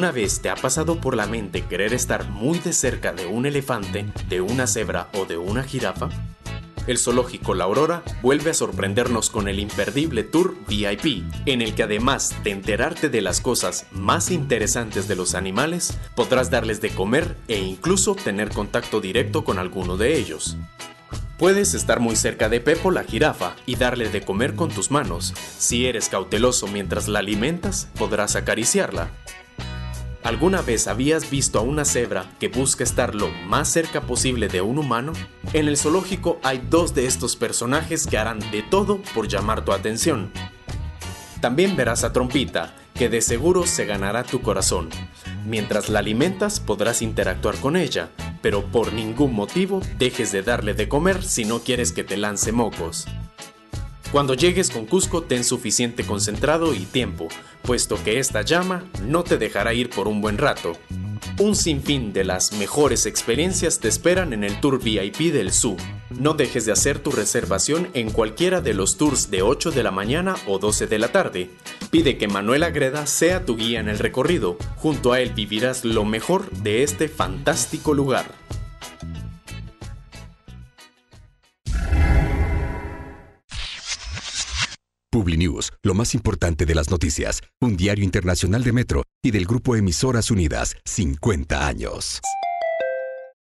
¿Alguna vez te ha pasado por la mente querer estar muy de cerca de un elefante, de una cebra o de una jirafa? El zoológico La Aurora vuelve a sorprendernos con el imperdible Tour VIP, en el que además de enterarte de las cosas más interesantes de los animales, podrás darles de comer e incluso tener contacto directo con alguno de ellos. Puedes estar muy cerca de Pepo la jirafa y darle de comer con tus manos. Si eres cauteloso mientras la alimentas, podrás acariciarla. ¿Alguna vez habías visto a una cebra que busca estar lo más cerca posible de un humano? En el zoológico hay dos de estos personajes que harán de todo por llamar tu atención. También verás a Trompita, que de seguro se ganará tu corazón. Mientras la alimentas podrás interactuar con ella, pero por ningún motivo dejes de darle de comer si no quieres que te lance mocos. Cuando llegues con Cusco, ten suficiente concentrado y tiempo, puesto que esta llama no te dejará ir por un buen rato. Un sinfín de las mejores experiencias te esperan en el Tour VIP del Zoo. No dejes de hacer tu reservación en cualquiera de los tours de 8 de la mañana o 12 de la tarde. Pide que Manuel Agreda sea tu guía en el recorrido. Junto a él vivirás lo mejor de este fantástico lugar. PubliNews, lo más importante de las noticias, un diario internacional de Metro y del grupo Emisoras Unidas, 50 años.